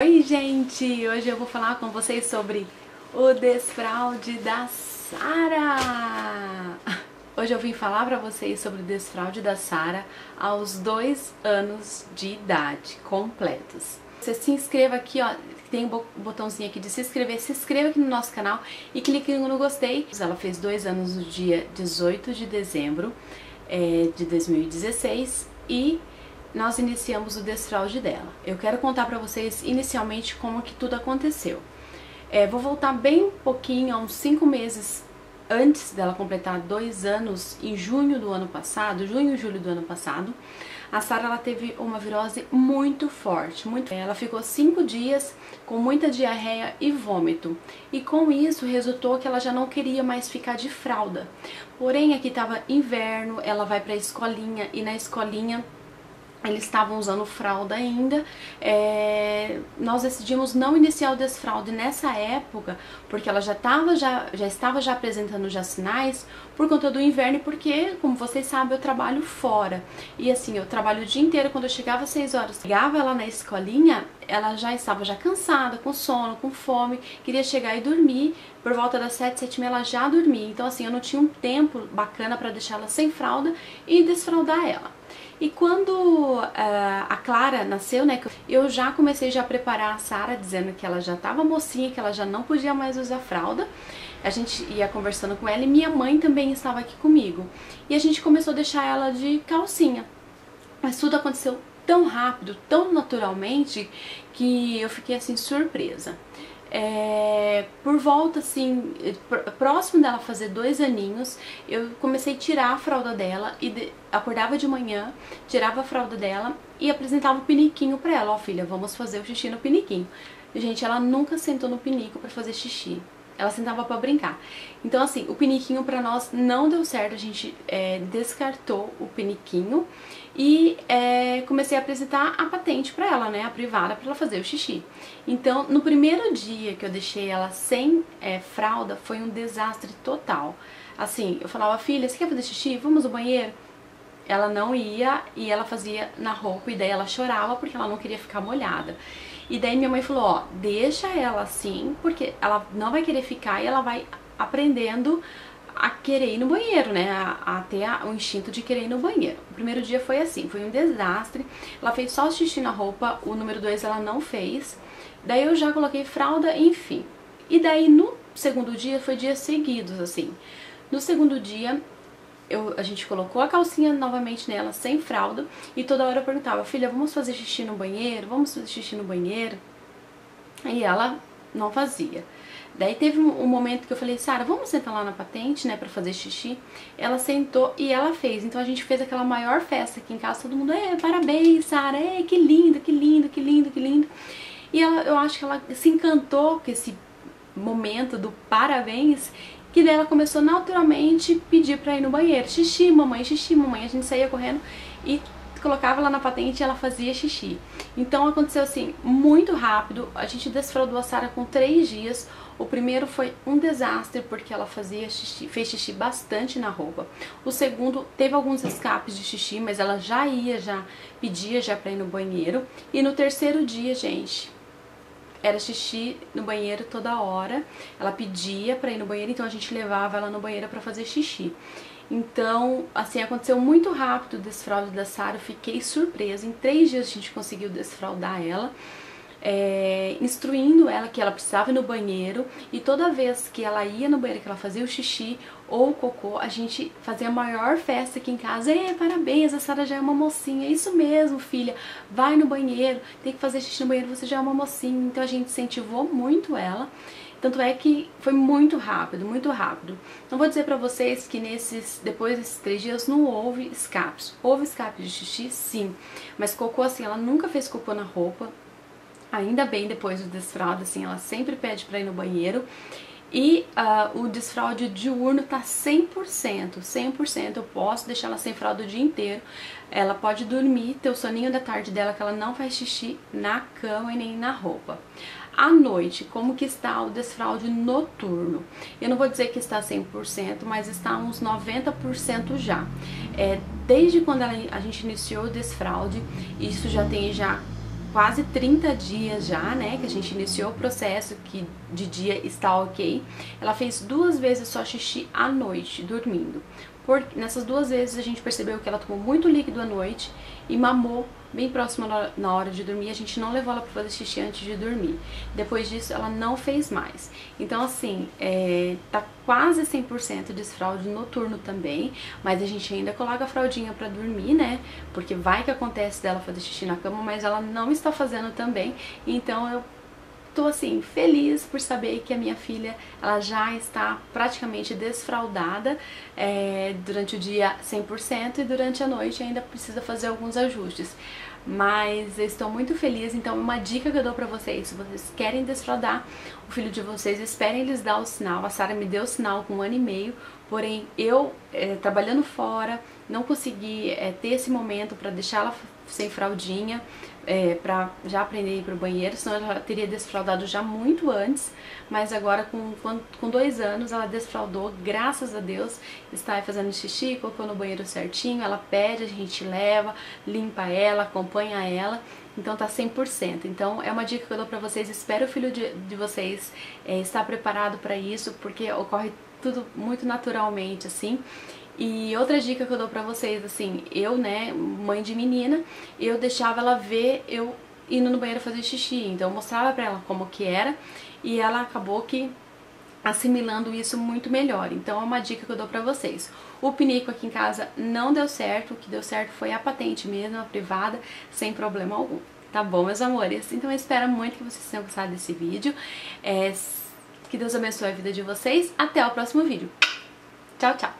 Oi gente, hoje eu vou falar com vocês sobre o desfraude da Sara. Hoje eu vim falar pra vocês sobre o desfraude da Sara aos 2 anos de idade completos. Você se inscreva aqui, ó, tem um botãozinho aqui de se inscreva aqui no nosso canal e clique no gostei. Ela fez 2 anos no dia 18 de dezembro de 2016 e nós iniciamos o desfraude dela. Eu quero contar pra vocês inicialmente como que tudo aconteceu. Vou voltar bem pouquinho, a uns 5 meses antes dela completar 2 anos, em junho do ano passado, junho e julho do ano passado. A Sara, ela teve uma virose muito forte, ela ficou 5 dias com muita diarreia e vômito, e com isso resultou que ela já não queria mais ficar de fralda. Porém, aqui estava inverno, ela vai pra escolinha, e na escolinha eles estavam usando fralda ainda. Nós decidimos não iniciar o desfraude nessa época, porque ela já estava apresentando já sinais por conta do inverno, porque, como vocês sabem, eu trabalho fora. E assim, eu trabalho o dia inteiro. Quando eu chegava às 6 horas, pegava ela na escolinha, ela já estava cansada, com sono, com fome, queria chegar e dormir. Por volta das 7, 7 e meia ela já dormia. Então assim, eu não tinha um tempo bacana para deixar ela sem fralda e desfraudar ela. E quando a Clara nasceu, né, eu já comecei a preparar a Sara, dizendo que ela já estava mocinha, que ela já não podia mais usar fralda. A gente ia conversando com ela e minha mãe também estava aqui comigo. E a gente começou a deixar ela de calcinha. Mas tudo aconteceu tão rápido, tão naturalmente, que eu fiquei assim surpresa. Por volta, assim, próximo dela fazer 2 aninhos, eu comecei a tirar a fralda dela e acordava de manhã, tirava a fralda dela e apresentava o piniquinho pra ela. Ó, filha, vamos fazer o xixi no piniquinho. Gente, ela nunca sentou no pinico pra fazer xixi. Ela sentava pra brincar. Então, assim, o piniquinho pra nós não deu certo. A gente descartou o piniquinho e comecei a apresentar a patente pra ela, né? A privada, pra ela fazer o xixi. Então, no primeiro dia que eu deixei ela sem fralda, foi um desastre total. Assim, eu falava, filha, você quer fazer xixi? Vamos ao banheiro? Ela não ia e ela fazia na roupa, e daí ela chorava porque ela não queria ficar molhada. E daí minha mãe falou, ó, deixa ela assim, porque ela não vai querer ficar e ela vai aprendendo a querer ir no banheiro, né, a ter o instinto de querer ir no banheiro. O primeiro dia foi assim, foi um desastre, ela fez só o xixi na roupa, o número 2 ela não fez, daí eu já coloquei fralda, enfim. E daí no segundo dia, foi dias seguidos, assim, no segundo dia a gente colocou a calcinha novamente nela, sem fralda, e toda hora eu perguntava, filha, vamos fazer xixi no banheiro? Vamos fazer xixi no banheiro? E ela não fazia. Daí teve um momento que eu falei, Sara, vamos sentar lá na patente, né, pra fazer xixi? Ela sentou e ela fez. Então a gente fez aquela maior festa aqui em casa, todo mundo, parabéns, Sara, que lindo, que lindo, que lindo, que lindo. E ela, eu acho que ela se encantou com esse momento do parabéns, que daí ela começou naturalmente a pedir pra ir no banheiro. Xixi, mamãe, xixi, mamãe. A gente saía correndo e colocava ela na patente e ela fazia xixi. Então aconteceu assim, muito rápido. A gente desfraudou a Sara com 3 dias. O primeiro foi um desastre, porque ela fez xixi bastante na roupa. O segundo teve alguns escapes de xixi, mas ela já pedia pra ir no banheiro. E no terceiro dia, gente, era xixi no banheiro toda hora, ela pedia pra ir no banheiro, então a gente levava ela no banheiro pra fazer xixi. Então, assim, aconteceu muito rápido o desfraude da Sara, eu fiquei surpresa. Em 3 dias a gente conseguiu desfraudar ela, instruindo ela que ela precisava ir no banheiro, e toda vez que ela ia no banheiro, que ela fazia o xixi ou o cocô, a gente fazia a maior festa aqui em casa. Parabéns, a Sara já é uma mocinha, é isso mesmo, filha, vai no banheiro, tem que fazer xixi no banheiro, você já é uma mocinha. Então a gente incentivou muito ela, tanto é que foi muito rápido, muito rápido. Não vou dizer pra vocês que depois desses 3 dias não houve escapes. Houve escape de xixi, sim, mas cocô, assim, ela nunca fez cocô na roupa. Ainda bem, depois do desfraude, assim, ela sempre pede pra ir no banheiro. E o desfraude diurno tá 100%, 100%. Eu posso deixar ela sem fralda o dia inteiro. Ela pode dormir, ter o soninho da tarde dela, que ela não faz xixi na cama e nem na roupa. À noite, como que está o desfraude noturno? Eu não vou dizer que está 100%, mas está uns 90% já. Desde quando a gente iniciou o desfraude, isso já tem quase 30 dias já, né, que a gente iniciou o processo, que de dia está ok, ela fez 2 vezes só xixi à noite, dormindo. Nessas 2 vezes a gente percebeu que ela tomou muito líquido à noite e mamou bem próximo na hora de dormir. A gente não levou ela para fazer xixi antes de dormir. Depois disso ela não fez mais. Então assim, tá quase 100% desfraude noturno também, mas a gente ainda coloca a fraldinha para dormir, né? Porque vai que acontece dela fazer xixi na cama, mas ela não está fazendo também. Então eu tô assim, feliz por saber que a minha filha, ela já está praticamente desfraudada durante o dia 100% e durante a noite ainda precisa fazer alguns ajustes. Mas eu estou muito feliz, então uma dica que eu dou pra vocês, se vocês querem desfraudar o filho de vocês, esperem eles dar o sinal. A Sara me deu o sinal com 1 ano e meio, porém eu, trabalhando fora, não consegui ter esse momento pra deixar ela sem fraldinha, pra já aprender a ir pro banheiro, senão ela já teria desfraudado já muito antes, mas agora com 2 anos ela desfraudou, graças a Deus, está fazendo xixi, colocou no banheiro certinho, ela pede, a gente leva, limpa ela, acompanha ela, então tá 100%. Então é uma dica que eu dou pra vocês, espero o filho de vocês estar preparado pra isso, porque ocorre tudo muito naturalmente, assim. E outra dica que eu dou pra vocês, assim, eu, né, mãe de menina, eu deixava ela ver eu indo no banheiro fazer xixi, então eu mostrava pra ela como que era, e ela acabou que assimilando isso muito melhor. Então é uma dica que eu dou pra vocês. O pinico aqui em casa não deu certo, o que deu certo foi a patente mesmo, a privada, sem problema algum. Tá bom, meus amores? Então eu espero muito que vocês tenham gostado desse vídeo, que Deus abençoe a vida de vocês, até o próximo vídeo. Tchau, tchau!